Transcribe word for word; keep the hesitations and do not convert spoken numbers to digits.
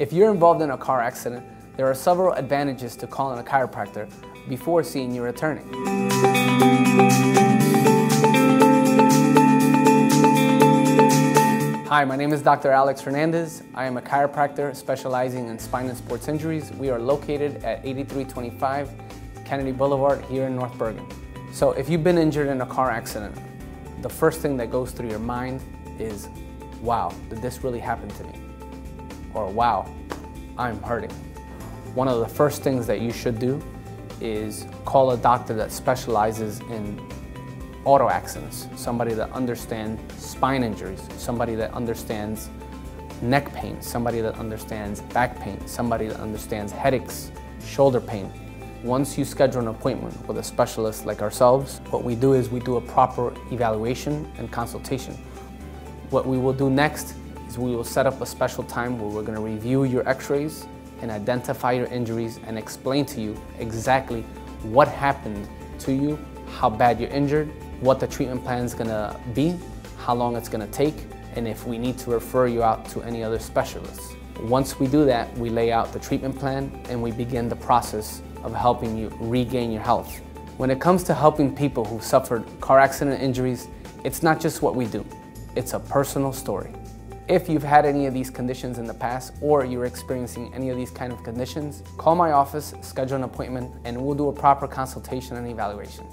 If you're involved in a car accident, there are several advantages to calling a chiropractor before seeing your attorney. Hi, my name is Doctor Alex Fernandez. I am a chiropractor specializing in spine and sports injuries. We are located at eighty-three twenty-five Kennedy Boulevard here in North Bergen. So if you've been injured in a car accident, the first thing that goes through your mind is, wow, did this really happen to me? Or wow, I'm hurting. One of the first things that you should do is call a doctor that specializes in auto accidents, somebody that understands spine injuries, somebody that understands neck pain, somebody that understands back pain, somebody that understands headaches, shoulder pain. Once you schedule an appointment with a specialist like ourselves, what we do is we do a proper evaluation and consultation. What we will do next is we will set up a special time where we're going to review your x-rays and identify your injuries and explain to you exactly what happened to you, how bad you're injured, what the treatment plan is going to be, how long it's going to take, and if we need to refer you out to any other specialists. Once we do that, we lay out the treatment plan and we begin the process of helping you regain your health. When it comes to helping people who suffered car accident injuries, it's not just what we do, it's a personal story. If you've had any of these conditions in the past or you're experiencing any of these kind of conditions, call my office, schedule an appointment, and we'll do a proper consultation and evaluation.